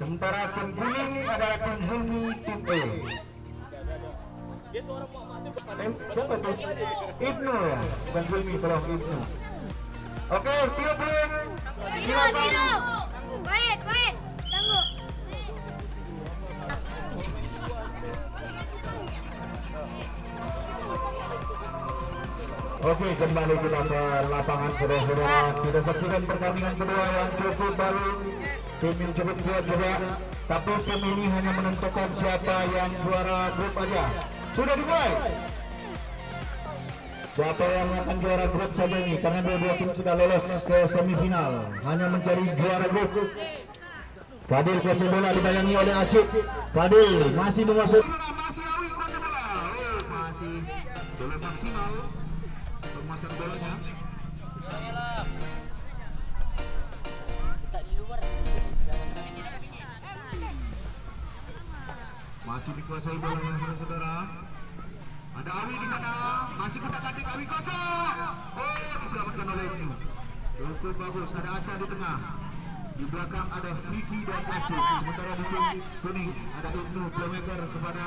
Sementara tim kuning adalah tim Zulmi, tim E. Siapa tuh? Ibnu ya? Bukan Zulmi, tolong Ibnu. Oke, Tio Kuning. Hidup. Wait. Tunggu. Oke, kembali kita ke lapangan saudara-saudara. Kita saksikan pertandingan kedua yang cukup baru. Tim ini cukup kuat juga, tapi tim ini hanya menentukan siapa yang juara grup aja. Sudah dimulai. Siapa yang akan juara grup saja ini, karena dua-dua tim sudah lolos ke semifinal. Hanya mencari juara grup. Fadil kuasa bola dibayangi oleh Acik. Fadil masih menguasai. Masih Awi kuasa bola. Masih bola maksimal. Pemasan bolanya. Masih dikuasai bolanya saudara-saudara. Ada Awi di sana, masih kuda-kuda Awi kocok. Oh, diselamatkan oleh itu. Cukup bagus. Ada Aca di tengah. Di belakang ada Vicky dan Aci. Sementara di kuning ada Ibnu playmaker kepada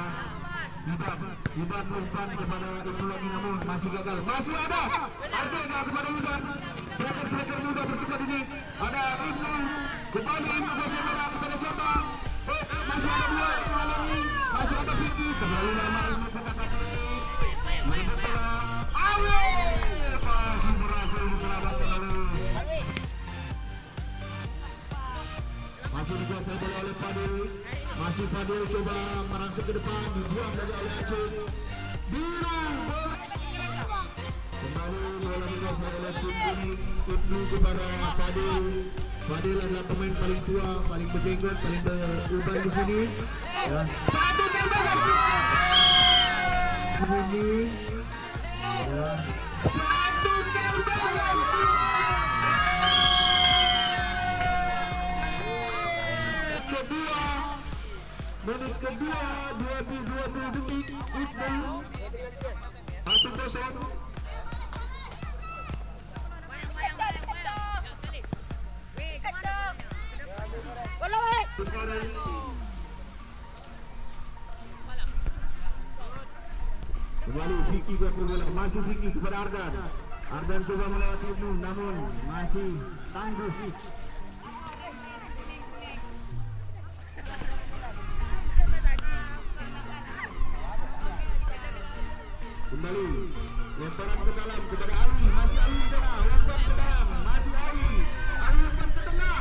Iban. Iban umpan kepada Ibnu lagi namun masih gagal. Masih ada Artega kepada Iban. Striker-striker muda bersekat ini. Ada Ibnu kembali Ibnu bersama kepada siapa? Masih ada dua mengalami. Masih ada Vicky kembali nama Ibnu kepada dikuasai bola oleh Fadil. Masih Fadil coba merangsek ke depan, dibuang saja oleh Aceh. Bilang bola kembali, bola dikuasai oleh tim kuning, Ibnu kepada Fadil. Fadil adalah pemain paling tua, paling berjenggot, paling berubah di sini. Satu tembakan ini, satu tembakan. Menit kedua 20 detik Ibnu 1-0. Kembali Vicky gosok bola, masih Vicky kepada Ardan. Ardan coba melewati Ibnu namun masih tangguh. Kembali lemparan ke dalam kepada Ali, masih Ali di sana, umpan ke dalam, masih Ali umpan ke tengah,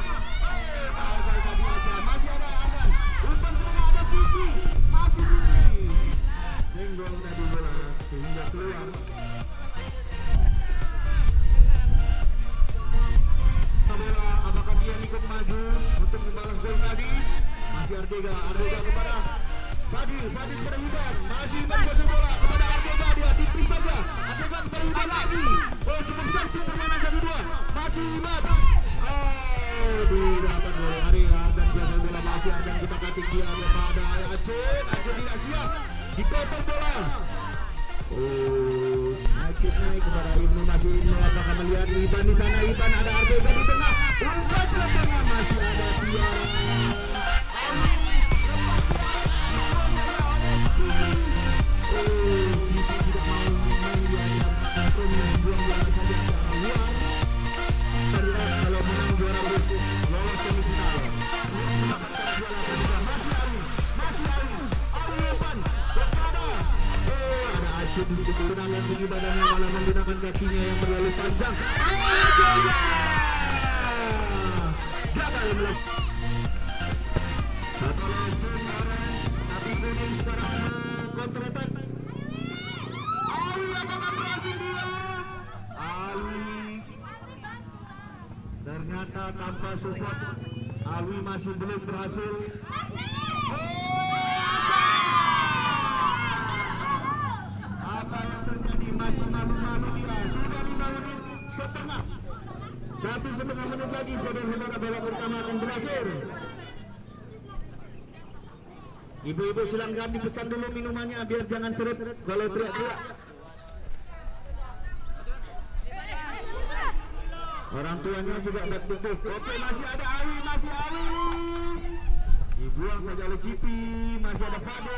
tadi aja masih ada Ardan, umpan ke tengah ada Vicky, masih Vicky, senggol tadi bola sehingga keluar. Bola apakah dia ikut maju untuk membalas gol tadi? Masih Artega kepada Fadil kepada Hudan, masih berkuasa bola kepada Artega, dia dipilih saja. Artega kepada Hudan lagi. Oh, cukup jauh permainan 1-2. Masih Hudan. Oh, didapat oleh Artega dan biasa bola masih akan kita katik dia kepada Acun tidak siap. Dipotong bola. Oh, naik kepada Ibnu, masih Ibnu apakah melihat Iban di sana? Iban ada Artega di tengah. Umpan ke tengah masih ada Tiara. Kemenangan tinggi badannya malah menggunakan kakinya yang berlalu panjang. Gagal melepas. Satu lagi sekarang, tapi kuning sekarang counter attack. Ali akan berhasil dia. Ali ternyata tanpa support, Ali masih belum berhasil. Setengah menit lagi saudara-saudara bola pertama akan berakhir. Ibu-ibu silahkan dipesan dulu minumannya biar jangan seret kalau teriak-teriak. Orang tuanya juga back to back. Oke, masih ada Awi, saja oleh Cipi, masih ada Fadil.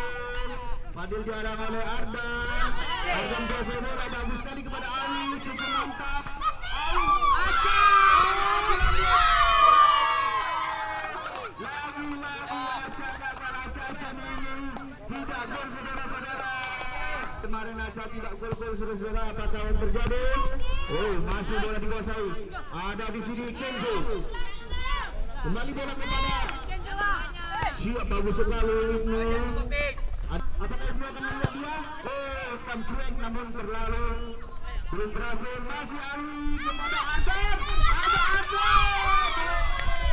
Fadil diadang oleh Ardan. Ardan biasa bola bagus sekali kepada Awi, cukup mantap. Awi, tidak gol saudara-saudara. Kemarin Aca tidak gol-gol saudara-saudara, apa tahun terjadi? Oh, masih bola dikuasai. Ada di sini Kenzo. Kembali bola kepada siap bagus sekali ini. Apakah dia akan melihat dia? Oh, kamcuek namun terlalu belum berhasil. Masih Ali kepada Adam. Ada Adam.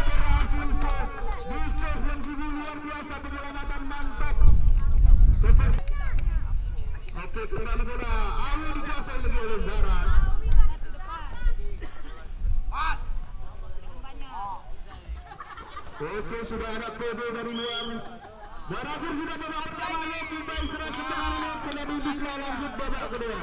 Berhasil save. Di save yang sungguh luar biasa penyelamatan mantap. Seperti. Oke, kembali bola. Ali dikuasai lagi oleh Zara. Oke, sudah ada PB dari luar. Berakhir sudah babak pertama, ya kita istirahat setengah menit, sudah duduklah lanjut babak kedua.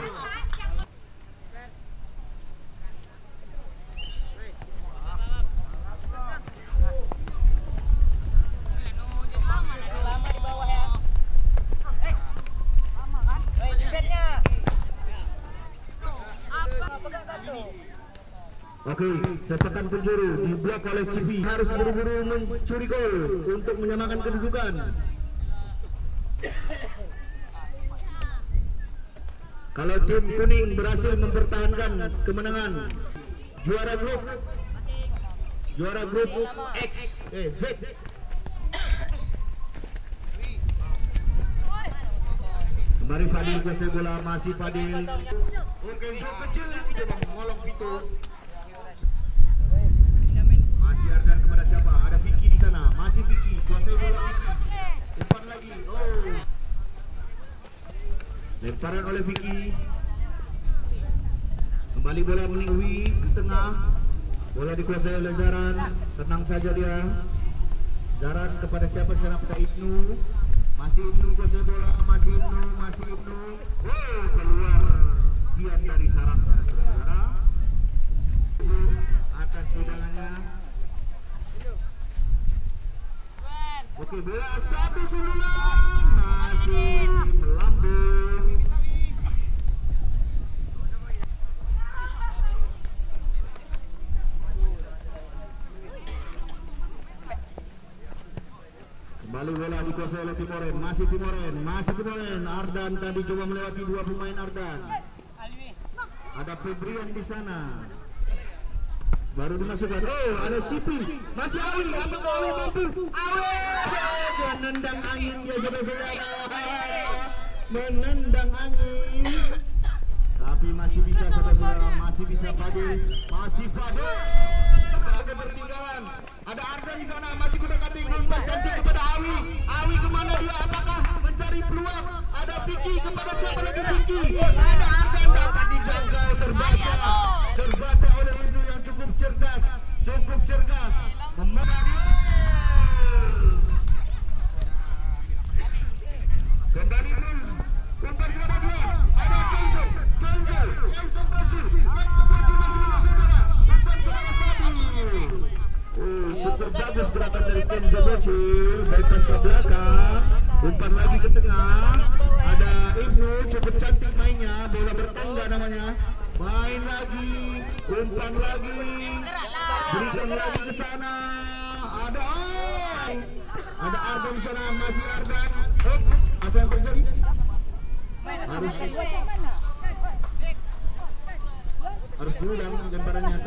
Oke, setekan penjuru diblok oleh Cipi, harus buru-buru mencuri gol untuk menyamakan kedudukan. Kalau tim kuning berhasil mempertahankan kemenangan, juara grup Z. Mari Fadil selesai bola, masih Fadil. Oke, jauh kecil coba mengolong Vito. Masih Ardan kepada siapa? Ada Vicky di sana, masih Vicky kuasai bola Vicky. Umpan lagi, oh. Lemparan oleh Vicky. Kembali bola meninggi ke tengah. Bola dikuasai oleh Zaran. Tenang saja dia. Zaran kepada siapa? Sana kepada Ibnu. Masih Ibnu kuasai bola. Masih Ibnu. Oh, keluar diam dari sarangnya, saudara. Atas hidangannya. Oke, bola 1-9. Masih melambung. Kembali bola dikuasai oleh Timoren, masih Timoren. Ardan tadi coba melewati dua pemain Ardan. Ada Febrian di sana. Baru dimasukkan. Oh, ada Cipi. Masih Ali, apakah Ali mampu? Ali! Menendang angin dia saudara-saudara. Menendang angin. Tapi masih bisa saudara-saudara, masih Fadil. Ada pertinggalan. Ada Ardan di sana, masih kuda-kating umpan cantik kepada Awi. Awi kemana dia? Apakah mencari peluang? Ada Vicky kepada siapa lagi Vicky? Ada Ardan dapat dijangkau, terbaca oleh Windu yang cukup cerdas. Kembali dulu, umpan kepada dia. Ada Kenzo, cukup bagus gerakan dari Kenzo Bocil, bypass ke belakang, umpan lagi ke tengah. Ada Ibnu, cukup cantik mainnya, bola bertangga namanya. Main lagi, umpan lagi, berikan lagi ke sana. Ada Ardan di sana, masih Ardan. Apa yang terjadi? Harus diulang gambarannya.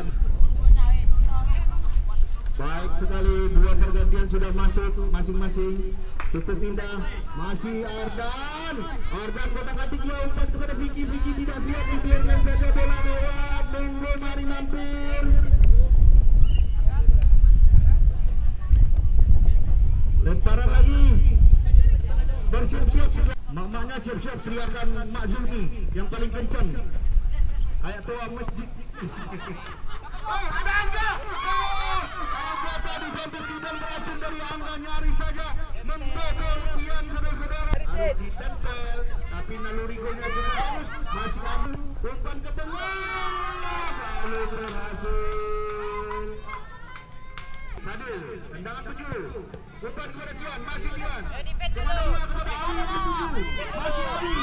Baik sekali, dua pergantian sudah masuk masing-masing. Cukup indah. Masih Ardan kotak-katik dia, umpan kepada Vicky tidak siap, dibiarkan saja bola lewat. Belum mari mampir. Lemparan lagi. Bersiap-siap sudah. Mamanya siap-siap, teriakan Mak Zulmi yang paling kencang. Ayat tua masjid. Oh, ada Angga. Angga tadi sampai tidak beracun dari Angga, nyaris saja membobol tiang saudara-saudara. Harus ditempel, tapi naluri golnya cukup bagus. Masih ambil umpan ke tengah, lalu berhasil. Fadil, tendangan penjuru. Depan kepada Dion, masih Dion. Kemana dua kepada Awi yang ketujuh, masih Awi.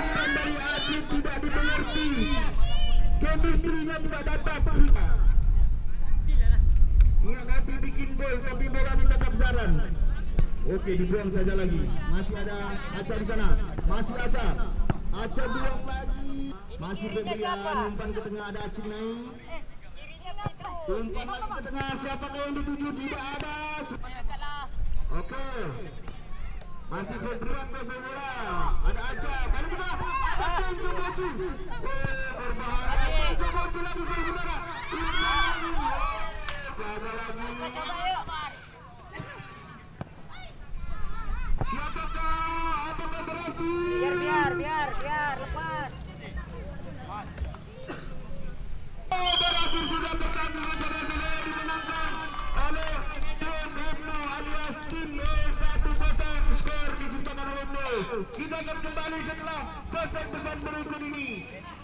Bukan dari Aceh tidak dimengerti, chemistry-nya tidak dapat. Ngati bikin gol tapi bola ditangkap Zaran. Oke, dibuang saja lagi. Masih ada Aca di sana, masih Aca. Aca buang lagi. Masih berpilihan, umpan ke tengah ada Aci naik. Umpan lagi ke tengah, siapakah yang dituju? Tidak ada. Oke, masih berpilihan ke semula. Ada Aca, balik ke tengah. Ada Tuncu Bocu. Berbahaya, Tuncu Bocu lagi saudara. Ada lagi. Siapakah? Apakah berarti? Biar, lepas. Berakhir sudah pertandingan berhasil dimenangkan oleh tim Ibnu alias tim E10, skor diciptakan oleh Ibnu. Kita akan kembali setelah pesan-pesan berikut ini.